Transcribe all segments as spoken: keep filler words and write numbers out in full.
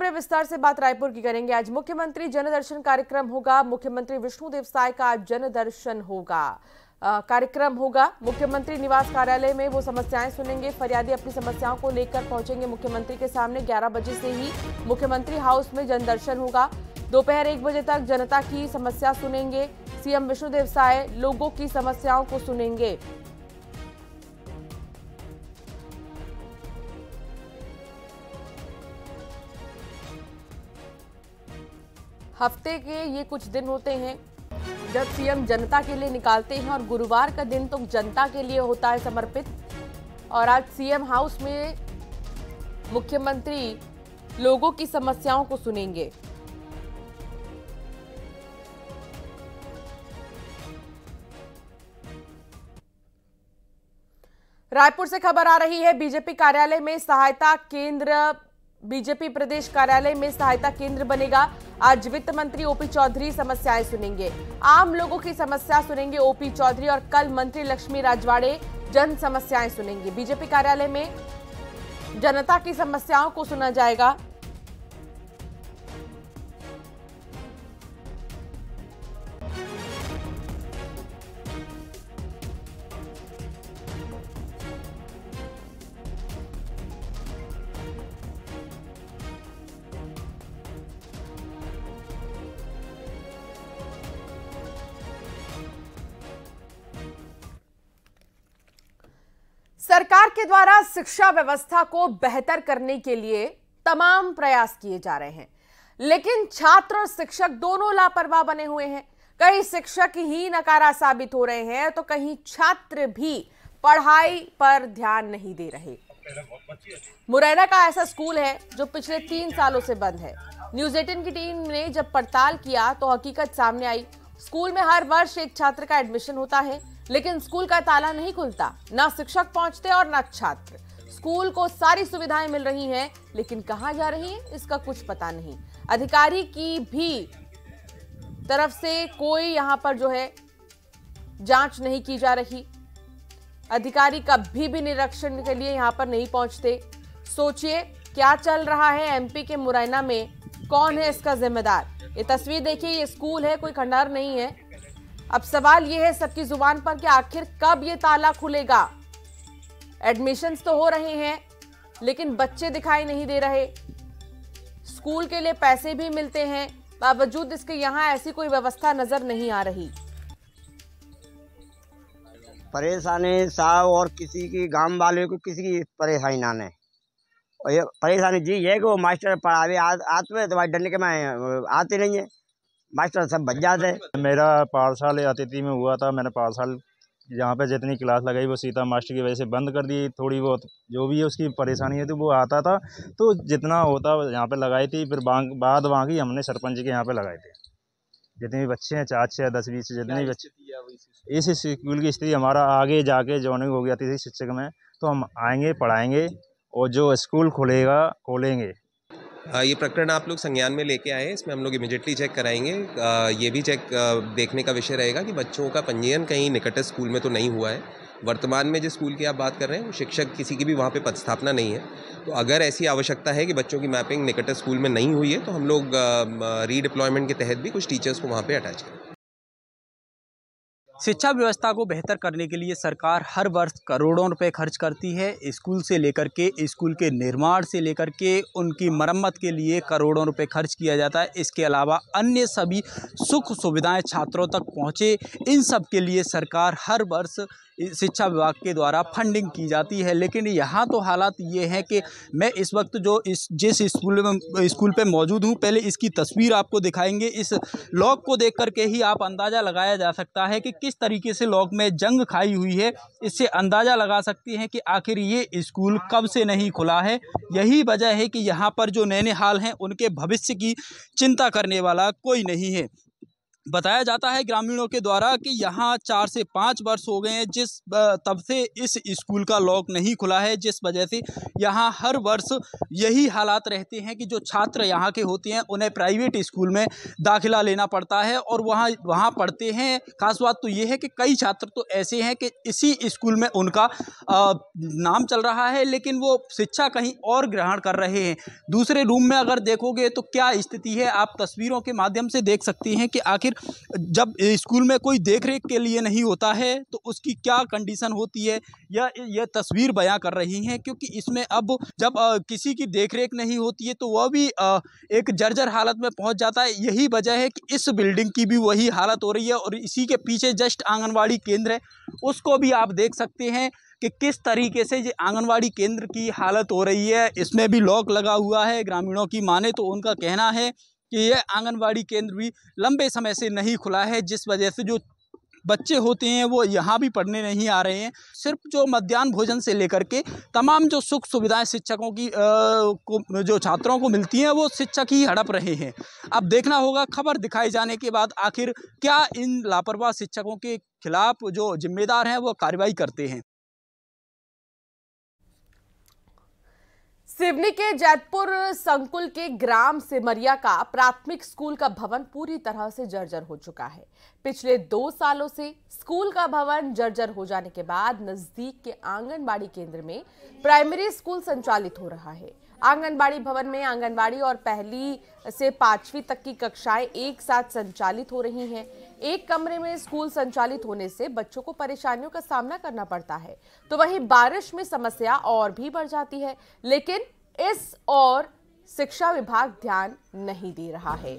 विस्तार से बात रायपुर की करेंगे। आज मुख्यमंत्री जनदर्शन कार्यक्रम होगा। मुख्यमंत्री विष्णुदेव साय का आज जनदर्शन होगा, कार्यक्रम होगा मुख्यमंत्री निवास कार्यालय में। वो समस्याएं सुनेंगे, फरियादी अपनी समस्याओं को लेकर पहुंचेंगे मुख्यमंत्री के सामने। ग्यारह बजे से ही मुख्यमंत्री हाउस में जनदर्शन होगा। दोपहर एक बजे तक जनता की समस्या सुनेंगे। सीएम विष्णुदेव साय लोगों की समस्याओं को सुनेंगे। हफ्ते के ये कुछ दिन होते हैं जब सीएम जनता के लिए निकालते हैं, और गुरुवार का दिन तो जनता के लिए होता है समर्पित। और आज सीएम हाउस में मुख्यमंत्री लोगों की समस्याओं को सुनेंगे। रायपुर से खबर आ रही है, बीजेपी कार्यालय में सहायता केंद्र बीजेपी प्रदेश कार्यालय में सहायता केंद्र बनेगा। आज वित्त मंत्री ओपी चौधरी समस्याएं सुनेंगे, आम लोगों की समस्या सुनेंगे ओपी चौधरी। और कल मंत्री लक्ष्मी राजवाड़े जन समस्याएं सुनेंगे। बीजेपी कार्यालय में जनता की समस्याओं को सुना जाएगा। सरकार के द्वारा शिक्षा व्यवस्था को बेहतर करने के लिए तमाम प्रयास किए जा रहे हैं, लेकिन छात्र और शिक्षक दोनों लापरवाह बने हुए हैं। कई शिक्षक ही नकारा साबित हो रहे हैं, तो कहीं छात्र भी पढ़ाई पर ध्यान नहीं दे रहे। मुरैना का ऐसा स्कूल है जो पिछले तीन सालों से बंद है। न्यूज़ अठारह की टीम ने जब पड़ताल किया तो हकीकत सामने आई। स्कूल में हर वर्ष एक छात्र का एडमिशन होता है, लेकिन स्कूल का ताला नहीं खुलता, ना शिक्षक पहुंचते और ना छात्र। स्कूल को सारी सुविधाएं मिल रही हैं, लेकिन कहां जा रही हैं इसका कुछ पता नहीं। अधिकारी की भी तरफ से कोई यहां पर जो है जांच नहीं की जा रही। अधिकारी कभी भी निरीक्षण के लिए यहां पर नहीं पहुंचते। सोचिए क्या चल रहा है एमपी के मुरैना में, कौन है इसका जिम्मेदार। ये तस्वीर देखिए, ये स्कूल है, कोई खंडहर नहीं है। अब सवाल यह है सबकी जुबान पर कि आखिर कब ये ताला खुलेगा। एडमिशन्स तो हो रहे हैं, लेकिन बच्चे दिखाई नहीं दे रहे। स्कूल के लिए पैसे भी मिलते हैं, बावजूद इसके यहाँ ऐसी कोई व्यवस्था नजर नहीं आ रही। परेशानी साहब, और किसी की गांव वाले को किसी की परेशानी ना है। और ये परेशानी जी है कि वो मास्टर पढ़ावे आते तो डरने के में आते नहीं है, मास्टर सब बच जाते। मेरा पाठशाल अतिथि में हुआ था। मैंने पाठशाल यहाँ पे जितनी क्लास लगाई वो सीता मास्टर की वजह से बंद कर दी। थोड़ी बहुत जो भी है उसकी परेशानी है, तो वो आता था तो जितना होता यहाँ पे लगाई थी। फिर बाद बाकी हमने सरपंच के यहाँ पे लगाए थे। जितने भी बच्चे हैं, चार छः दस बीस जितने भी बच्चे, इस स्कूल की स्थिति हमारा आगे जाके जॉइनिंग होगी अतिथि शिक्षक में, तो हम आएँगे पढ़ाएँगे और जो स्कूल खुलेगा खोलेंगे। ये प्रकरण आप लोग संज्ञान में लेके आए, इसमें हम लोग इमीडिएटली चेक कराएंगे। ये भी चेक देखने का विषय रहेगा कि बच्चों का पंजीयन कहीं निकटस्थ स्कूल में तो नहीं हुआ है। वर्तमान में जिस स्कूल की आप बात कर रहे हैं, वो शिक्षक किसी की भी वहाँ पे पदस्थापना नहीं है। तो अगर ऐसी आवश्यकता है कि बच्चों की मैपिंग निकटस्थ स्कूल में नहीं हुई है, तो हम लोग रीडिप्लॉयमेंट के तहत भी कुछ टीचर्स को वहाँ पर अटैच करें। शिक्षा व्यवस्था को बेहतर करने के लिए सरकार हर वर्ष करोड़ों रुपए खर्च करती है। स्कूल से लेकर के, स्कूल के निर्माण से लेकर के उनकी मरम्मत के लिए करोड़ों रुपए खर्च किया जाता है। इसके अलावा अन्य सभी सुख सुविधाएं छात्रों तक पहुंचे, इन सब के लिए सरकार हर वर्ष शिक्षा विभाग के द्वारा फंडिंग की जाती है। लेकिन यहाँ तो हालात ये हैं कि मैं इस वक्त जो इस जिस स्कूल में स्कूल पे मौजूद हूँ, पहले इसकी तस्वीर आपको दिखाएंगे। इस लॉक को देख करके ही आप अंदाज़ा लगाया जा सकता है कि किस तरीके से लॉक में जंग खाई हुई है। इससे अंदाज़ा लगा सकती हैं कि आखिर ये स्कूल कब से नहीं खुला है। यही वजह है कि यहाँ पर जो नेनेहाल हैं उनके भविष्य की चिंता करने वाला कोई नहीं है। बताया जाता है ग्रामीणों के द्वारा कि यहाँ चार से पाँच वर्ष हो गए हैं, जिस तब से इस स्कूल का लॉक नहीं खुला है, जिस वजह से यहाँ हर वर्ष यही हालात रहते हैं कि जो छात्र यहाँ के होते हैं उन्हें प्राइवेट स्कूल में दाखिला लेना पड़ता है और वहाँ वहाँ पढ़ते हैं। खास बात तो ये है कि कई छात्र तो ऐसे हैं कि इसी स्कूल में उनका आ, नाम चल रहा है, लेकिन वो शिक्षा कहीं और ग्रहण कर रहे हैं। दूसरे रूम में अगर देखोगे तो क्या स्थिति है, आप तस्वीरों के माध्यम से देख सकते हैं कि आखिर जब स्कूल में कोई देखरेख के लिए नहीं होता है तो उसकी क्या कंडीशन होती है, या यह तस्वीर बयां कर रही हैं, क्योंकि इसमें अब जब किसी की देखरेख नहीं होती है तो वह भी एक जर्जर हालत में पहुंच जाता है। यही वजह है कि इस बिल्डिंग की भी वही हालत हो रही है और इसी के पीछे जस्ट आंगनवाड़ी केंद्र है, उसको भी आप देख सकते हैं कि किस तरीके से ये आंगनवाड़ी केंद्र की हालत हो रही है। इसमें भी लॉक लगा हुआ है। ग्रामीणों की माने तो उनका कहना है कि यह आंगनवाड़ी केंद्र भी लंबे समय से नहीं खुला है, जिस वजह से जो बच्चे होते हैं वो यहाँ भी पढ़ने नहीं आ रहे हैं। सिर्फ जो मध्याह्न भोजन से लेकर के तमाम जो सुख सुविधाएं शिक्षकों की आ, को जो छात्रों को मिलती हैं वो शिक्षक ही हड़प रहे हैं। अब देखना होगा खबर दिखाए जाने के बाद आखिर क्या इन लापरवाह शिक्षकों के खिलाफ जो जिम्मेदार हैं वो कार्रवाई करते हैं। सिवनी के जैतपुर संकुल के ग्राम सिमरिया का प्राथमिक स्कूल का भवन पूरी तरह से जर्जर हो चुका है। पिछले दो सालों से स्कूल का भवन जर्जर हो जाने के बाद नजदीक के आंगनबाड़ी केंद्र में प्राइमरी स्कूल संचालित हो रहा है। आंगनबाड़ी भवन में आंगनबाड़ी और पहली से पांचवी तक की कक्षाएं एक साथ संचालित हो रही हैं। एक कमरे में स्कूल संचालित होने से बच्चों को परेशानियों का सामना करना पड़ता है, तो वहीं बारिश में समस्या और भी बढ़ जाती है, लेकिन इस और शिक्षा विभाग ध्यान नहीं दे रहा है।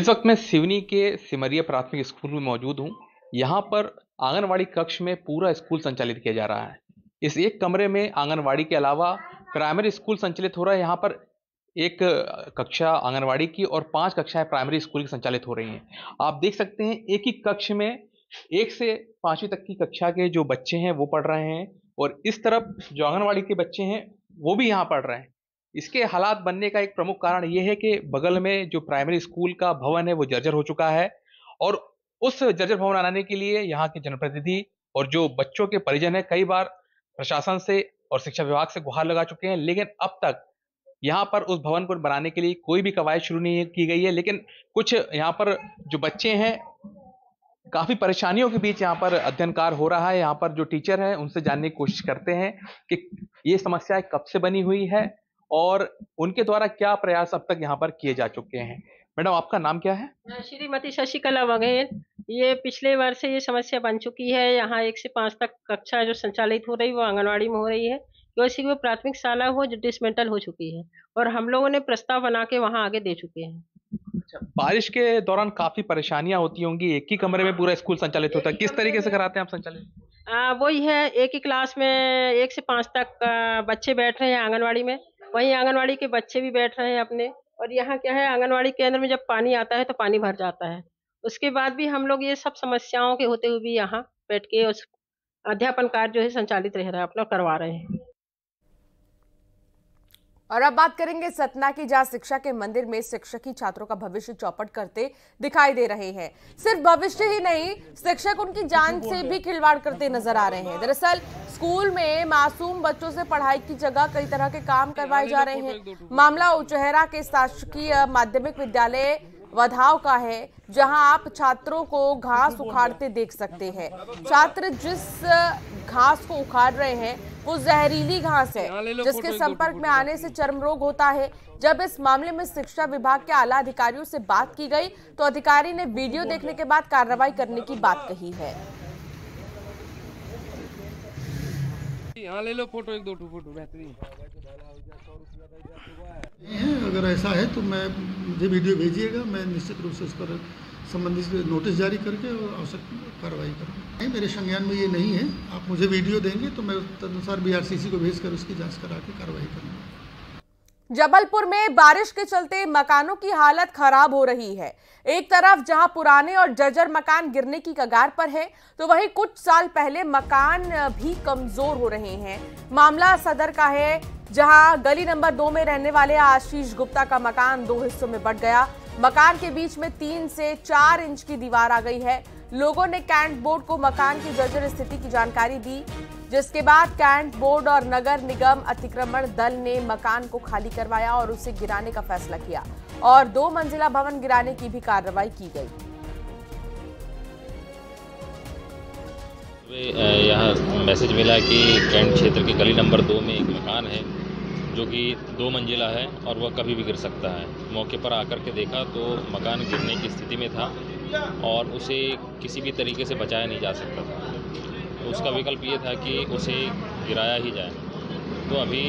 इस वक्त मैं सिवनी के सिमरिया प्राथमिक स्कूल में मौजूद हूँ। यहाँ पर आंगनवाड़ी कक्ष में पूरा स्कूल संचालित किया जा रहा है। इस एक कमरे में आंगनवाड़ी के अलावा प्राइमरी स्कूल संचालित हो रहा है। यहाँ पर एक कक्षा आंगनवाड़ी की और पांच कक्षाएं प्राइमरी स्कूल की संचालित हो रही हैं। आप देख सकते हैं एक ही कक्ष में एक से पांचवी तक की कक्षा के जो बच्चे हैं वो पढ़ रहे हैं और इस तरफ जो आंगनवाड़ी के बच्चे हैं वो भी यहाँ पढ़ रहे हैं। इसके हालात बनने का एक प्रमुख कारण ये है कि बगल में जो प्राइमरी स्कूल का भवन है वो जर्जर हो चुका है और उस जर्जर भवन बनाने के लिए यहाँ के जनप्रतिनिधि और जो बच्चों के परिजन है कई बार प्रशासन से और शिक्षा विभाग से गुहार लगा चुके हैं, लेकिन अब तक यहाँ पर उस भवन को बनाने के लिए कोई भी कवायद शुरू नहीं की गई है। लेकिन कुछ यहाँ पर जो बच्चे हैं काफ़ी परेशानियों के बीच यहाँ पर अध्ययन कार्य हो रहा है। यहाँ पर जो टीचर हैं उनसे जानने की कोशिश करते हैं कि ये समस्या कब से बनी हुई है और उनके द्वारा क्या प्रयास अब तक यहाँ पर किए जा चुके हैं। मैडम, आपका नाम क्या है? श्रीमती शशिकला बघेल। ये पिछले वर्ष से ये समस्या बन चुकी है। यहाँ एक से पाँच तक कक्षा जो संचालित हो रही है वो आंगनवाड़ी में हो रही है, वैसे वो प्राथमिक शाला हो जो डिसमेंटल हो चुकी है और हम लोगों ने प्रस्ताव बना के वहाँ आगे दे चुके हैं। अच्छा, बारिश के दौरान काफी परेशानियां होती होंगी, एक ही कमरे में पूरा स्कूल संचालित होता है, किस तरीके से कराते हैं आप संचालित? वही है, एक ही क्लास में एक से पाँच तक बच्चे बैठ रहे हैं आंगनबाड़ी में, वही आंगनबाड़ी के बच्चे भी बैठ रहे हैं अपने। और यहाँ क्या है, आंगनबाड़ी केंद्र में जब पानी आता है तो पानी भर जाता है, उसके बाद भी हम लोग ये सब समस्याओं के होते हुए भी यहाँ बैठ के उस अध्यापन कार्य जो है संचालित रह रहा है अपना करवा रहे हैं। और अब बात करेंगे सतना की, जहां शिक्षा के मंदिर में शिक्षक ही छात्रों का भविष्य चौपट करते दिखाई दे रहे हैं। सिर्फ भविष्य ही नहीं, शिक्षक उनकी जान से भी खिलवाड़ करते नजर आ रहे हैं। दरअसल स्कूल में मासूम बच्चों से पढ़ाई की जगह कई तरह के काम करवाए जा रहे हैं। मामला उचहरा के शासकीय माध्यमिक विद्यालय वधाव का है, जहां आप छात्रों को घास उखाड़ते देख सकते हैं। छात्र जिस घास को उखाड़ रहे हैं वो जहरीली घास है, जिसके संपर्क में आने से चर्म रोग होता है। जब इस मामले में शिक्षा विभाग के आला अधिकारियों से बात की गई तो अधिकारी ने वीडियो देखने के बाद कार्रवाई करने की बात कही है। यहाँ ले लो फोटो, एक दो फोटो बेहतरीन। अगर ऐसा है तो मैं मुझे वीडियो भेजिएगा, मैं निश्चित रूप से उस पर संबंधित नोटिस जारी करके और आवश्यक कार्रवाई करूँगा। नहीं, मेरे संज्ञान में ये नहीं है। आप मुझे वीडियो देंगे तो मैं तदनुसार बीआरसीसी को भेजकर उसकी जांच करा के कार्रवाई करूँगा। जबलपुर में बारिश के चलते मकानों की हालत खराब हो रही है। एक तरफ जहां पुराने और जर्जर मकान गिरने की कगार पर है, तो वहीं कुछ साल पहले मकान भी कमजोर हो रहे हैं। मामला सदर का है, जहां गली नंबर दो में रहने वाले आशीष गुप्ता का मकान दो हिस्सों में बंट गया। मकान के बीच में तीन से चार इंच की दीवार आ गई है। लोगों ने कैंट बोर्ड को मकान की जर्जर स्थिति की जानकारी दी, जिसके बाद कैंट बोर्ड और नगर निगम अतिक्रमण दल ने मकान को खाली करवाया और उसे गिराने का फैसला किया और दो मंजिला भवन गिराने की भी कार्रवाई की गई। यहाँ मैसेज मिला कि कैंट क्षेत्र के गली नंबर दो में एक मकान है जो कि दो मंजिला है और वह कभी भी गिर सकता है। मौके पर आकर के देखा तो मकान गिरने की स्थिति में था और उसे किसी भी तरीके से बचाया नहीं जा सकता था। उसका विकल्प ये था कि उसे गिराया ही जाए। तो अभी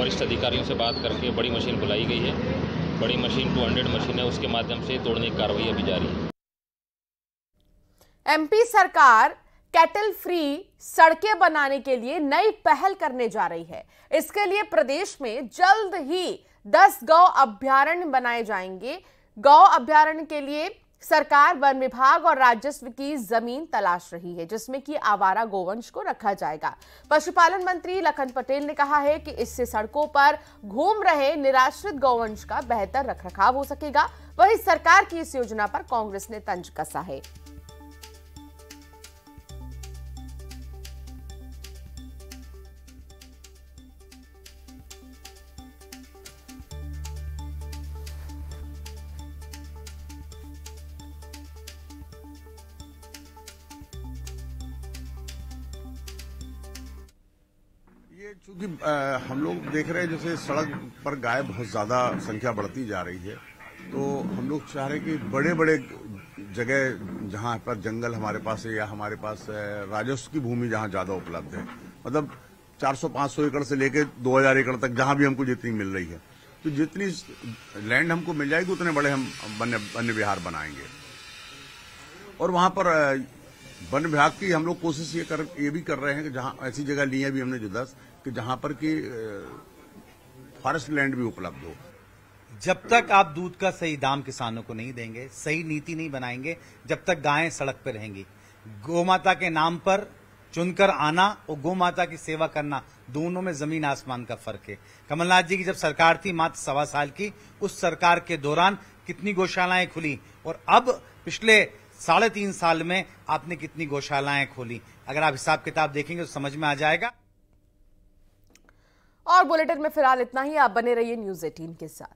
वरिष्ठ अधिकारियों से बात करके बड़ी मशीन बुलाई गई है। बड़ी मशीन टू हंड्रेड मशीन है, उसके माध्यम से तोड़ने की कार्रवाई अभी जारी है। एम पी सरकार कैटल फ्री सड़कें बनाने के लिए नई पहल करने जा रही है। इसके लिए प्रदेश में जल्द ही दस गौ अभ्यारण्य बनाए जाएंगे। गौ अभ्यारण्य के लिए सरकार वन विभाग और राजस्व की जमीन तलाश रही है, जिसमें कि आवारा गोवंश को रखा जाएगा। पशुपालन मंत्री लखन पटेल ने कहा है कि इससे सड़कों पर घूम रहे निराश्रित गौवंश का बेहतर रखरखाव हो सकेगा। वहीं सरकार की इस योजना पर कांग्रेस ने तंज कसा है। चूँकि हम लोग देख रहे हैं जैसे सड़क पर गाय बहुत ज़्यादा संख्या बढ़ती जा रही है, तो हम लोग चाह रहे हैं कि बड़े बड़े जगह जहाँ पर जंगल हमारे पास है या हमारे पास राजस्व की भूमि जहाँ ज़्यादा उपलब्ध है, मतलब चार सौ पाँच सौ एकड़ से लेके दो हज़ार एकड़ तक जहाँ भी हमको जितनी मिल रही है, तो जितनी लैंड हमको मिल जाएगी उतने बड़े हम वन्य विहार बनाएंगे। और वहाँ पर वन विभाग की हम लोग कोशिश ये कर ये भी कर रहे हैं कि जहाँ ऐसी जगह ली है भी हमने जो दस कि जहाँ पर कि फॉरेस्ट लैंड भी उपलब्ध हो। जब तक आप दूध का सही दाम किसानों को नहीं देंगे, सही नीति नहीं बनाएंगे, जब तक गायें सड़क पर रहेंगी, गोमाता के नाम पर चुनकर आना और गोमाता की सेवा करना, दोनों में जमीन आसमान का फर्क है। कमलनाथ जी की जब सरकार थी मात्र सवा साल की, उस सरकार के दौरान कितनी गौशालाएं खुली और अब पिछले साढ़े तीन साल में आपने कितनी गौशालाएं खोली, अगर आप हिसाब किताब देखेंगे तो समझ में आ जाएगा। और बुलेटिन में फिलहाल इतना ही। आप बने रहिए न्यूज़ अठारह के साथ।